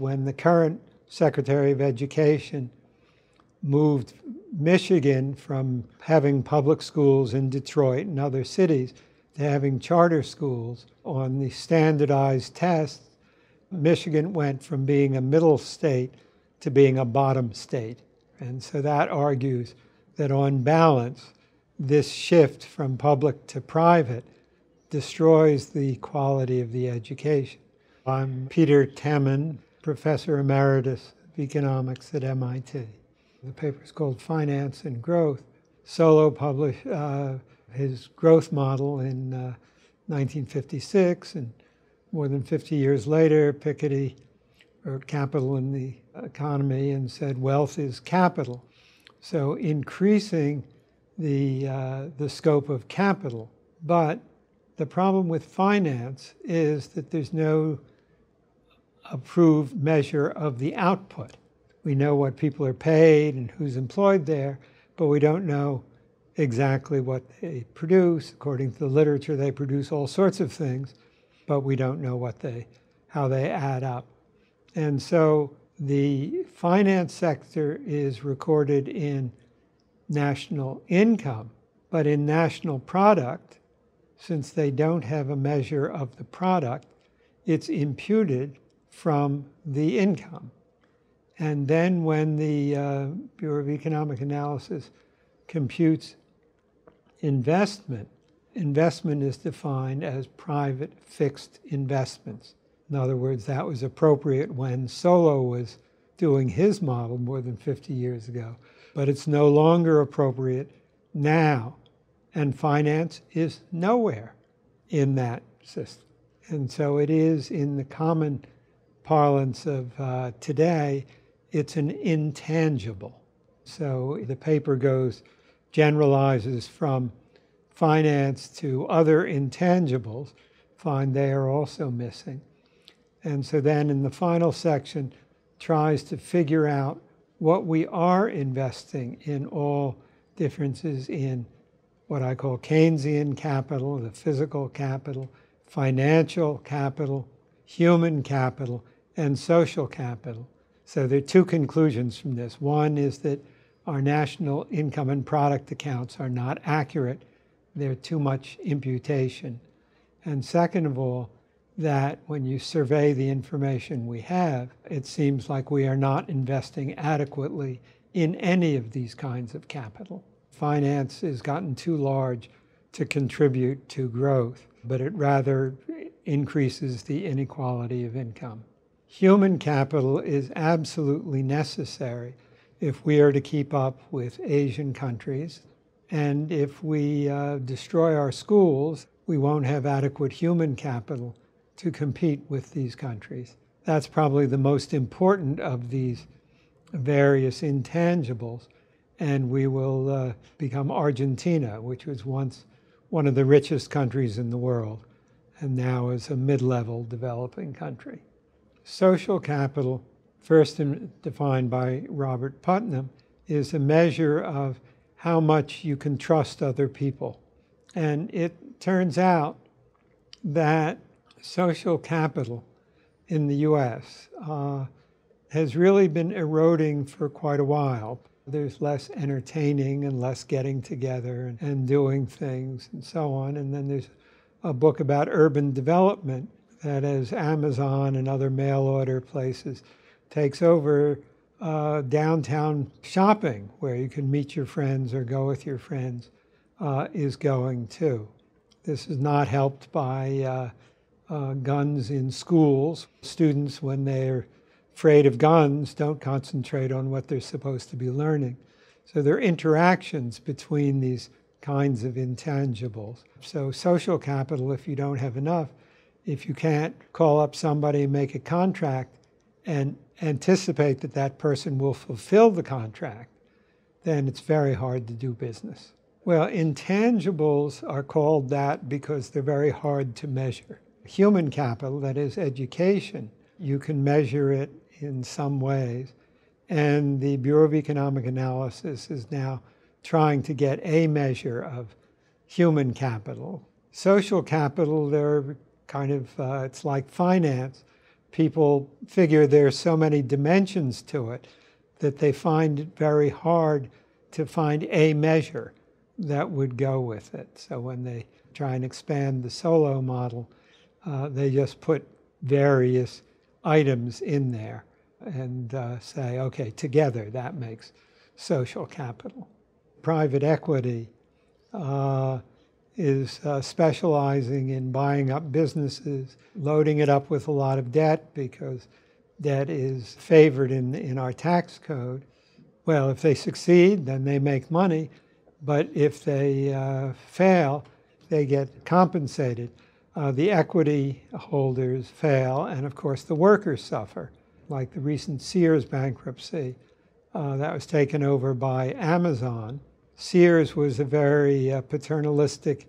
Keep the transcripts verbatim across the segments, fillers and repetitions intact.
when the current Secretary of Education moved Michigan from having public schools in Detroit and other cities to having charter schools on the standardized tests, Michigan went from being a middle state to being a bottom state. And so that argues that on balance, this shift from public to private destroys the quality of the education. I'm Peter Temin, Professor Emeritus of Economics at M I T. The paper is called Finance and Growth. Solow published uh, his growth model in uh, nineteen fifty-six, and more than fifty years later, Piketty wrote Capital in the Economy and said wealth is capital. So increasing the, uh, the scope of capital. But the problem with finance is that there's no approved measure of the output. We know what people are paid and who's employed there, but we don't know exactly what they produce. According to the literature, they produce all sorts of things, but we don't know what they, how they add up. And so the finance sector is recorded in national income, but in national product, since they don't have a measure of the product, it's imputed from the income. And then when the uh, Bureau of Economic Analysis computes investment, investment is defined as private fixed investments. In other words, that was appropriate when Solow was doing his model more than fifty years ago. But it's no longer appropriate now. And finance is nowhere in that system. And so it is, in the common parlance of uh, today, it's an intangible. So the paper goes, generalizes from finance to other intangibles, find they are also missing. And so then in the final section, tries to figure out what we are investing in, all differences in what I call Keynesian capital, the physical capital, financial capital, human capital, and social capital. So there are two conclusions from this. One is that our national income and product accounts are not accurate. They're too much imputation. And second of all, that when you survey the information we have, it seems like we are not investing adequately in any of these kinds of capital. Finance has gotten too large to contribute to growth, but it rather increases the inequality of income. Human capital is absolutely necessary if we are to keep up with Asian countries. And if we uh, destroy our schools, we won't have adequate human capital to compete with these countries. That's probably the most important of these various intangibles, and we will uh, become Argentina, which was once one of the richest countries in the world, and now is a mid-level developing country. Social capital, first defined by Robert Putnam, is a measure of how much you can trust other people. And it turns out that social capital in the U S uh, has really been eroding for quite a while. There's less entertaining and less getting together and, and doing things and so on. And then there's a book about urban development that, as Amazon and other mail order places takes over uh, downtown shopping, where you can meet your friends or go with your friends, uh, is going too. This is not helped by uh, Uh, guns in schools. Students, when they're afraid of guns, don't concentrate on what they're supposed to be learning. So there are interactions between these kinds of intangibles. So social capital, if you don't have enough, if you can't call up somebody and make a contract and anticipate that that person will fulfill the contract, then it's very hard to do business. Well, intangibles are called that because they're very hard to measure. Human capital, that is education, you can measure it in some ways. And the Bureau of Economic Analysis is now trying to get a measure of human capital. Social capital, they're kind of, uh, it's like finance, people figure there's so many dimensions to it that they find it very hard to find a measure that would go with it. So when they try and expand the Solow model, uh, they just put various items in there and uh, say, okay, together that makes social capital. Private equity uh, is uh, specializing in buying up businesses, loading it up with a lot of debt because debt is favored in, in our tax code. Well, if they succeed, then they make money. But if they uh, fail, they get compensated. Uh, the equity holders fail, and of course the workers suffer. Like the recent Sears bankruptcy uh, that was taken over by Amazon. Sears was a very uh, paternalistic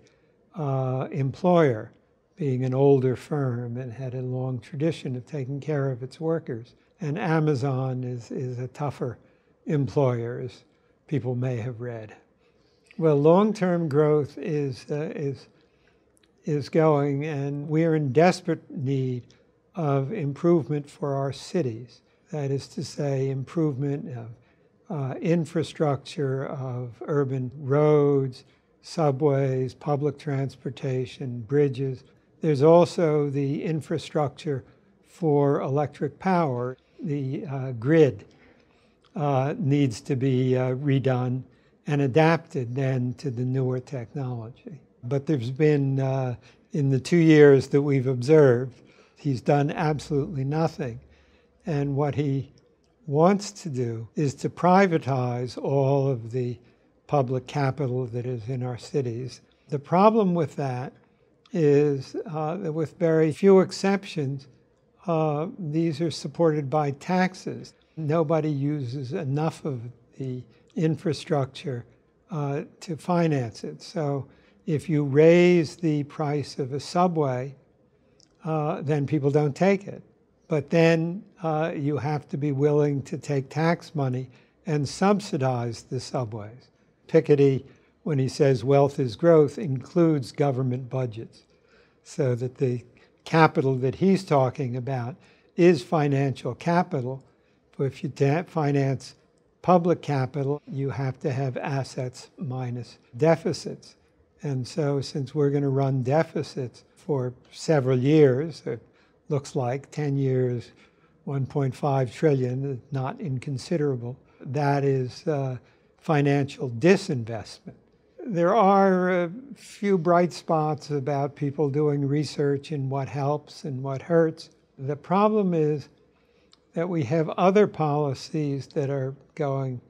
uh, employer, being an older firm and had a long tradition of taking care of its workers. And Amazon is, is a tougher employer, as people may have read. Well, long-term growth is, uh, is, is going, and we are in desperate need of improvement for our cities. That is to say, improvement of uh, infrastructure, of urban roads, subways, public transportation, bridges. There's also the infrastructure for electric power. The uh, grid uh, needs to be uh, redone and adapted then to the newer technology. But there's been, uh, in the two years that we've observed, he's done absolutely nothing. And what he wants to do is to privatize all of the public capital that is in our cities. The problem with that is uh, that with very few exceptions, uh, these are supported by taxes. Nobody uses enough of the infrastructure uh, to finance it. So if you raise the price of a subway, uh, then people don't take it. But then uh, you have to be willing to take tax money and subsidize the subways. Piketty, when he says wealth is growth, includes government budgets, so that the capital that he's talking about is financial capital. But if you finance public capital, you have to have assets minus deficits. And so since we're going to run deficits for several years, it looks like ten years, one point five trillion, not inconsiderable, that is uh, financial disinvestment. There are a few bright spots about people doing research in what helps and what hurts. The problem is that we have other policies that are going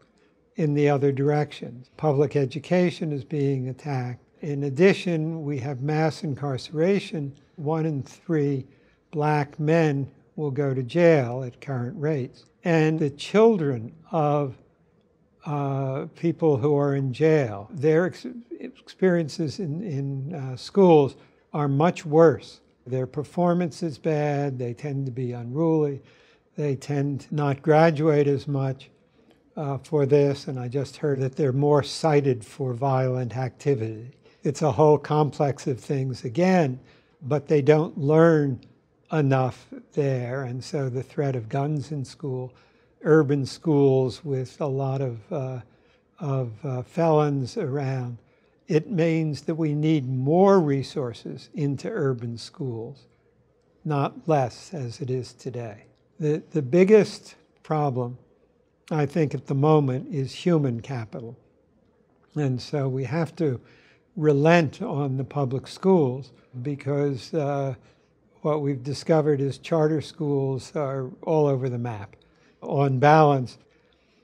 in the other direction. Public education is being attacked. In addition, we have mass incarceration. One in three black men will go to jail at current rates. And the children of uh, people who are in jail, their ex experiences in, in uh, schools are much worse. Their performance is bad, they tend to be unruly. They tend to not graduate as much uh, for this, and I just heard that they're more cited for violent activity. It's a whole complex of things again, but they don't learn enough there, and so the threat of guns in school, urban schools with a lot of, uh, of uh, felons around, it means that we need more resources into urban schools, not less as it is today. The, the biggest problem, I think, at the moment is human capital. And so we have to relent on the public schools because uh, what we've discovered is charter schools are all over the map. On balance,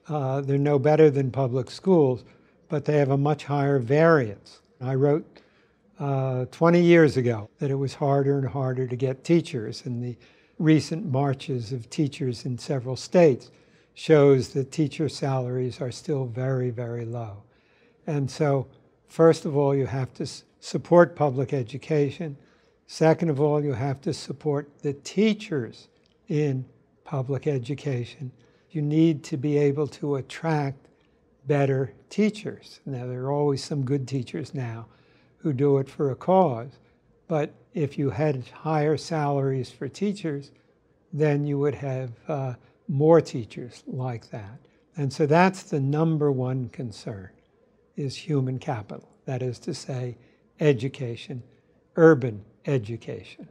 uh, they're no better than public schools, but they have a much higher variance. I wrote uh, twenty years ago that it was harder and harder to get teachers, and the recent marches of teachers in several states shows that teacher salaries are still very, very low. And so, first of all, you have to support public education. Second of all, you have to support the teachers in public education. You need to be able to attract better teachers. Now, there are always some good teachers now who do it for a cause, but if you had higher salaries for teachers, then you would have uh, more teachers like that. And so that's the number one concern, is human capital. That is to say, education, urban education.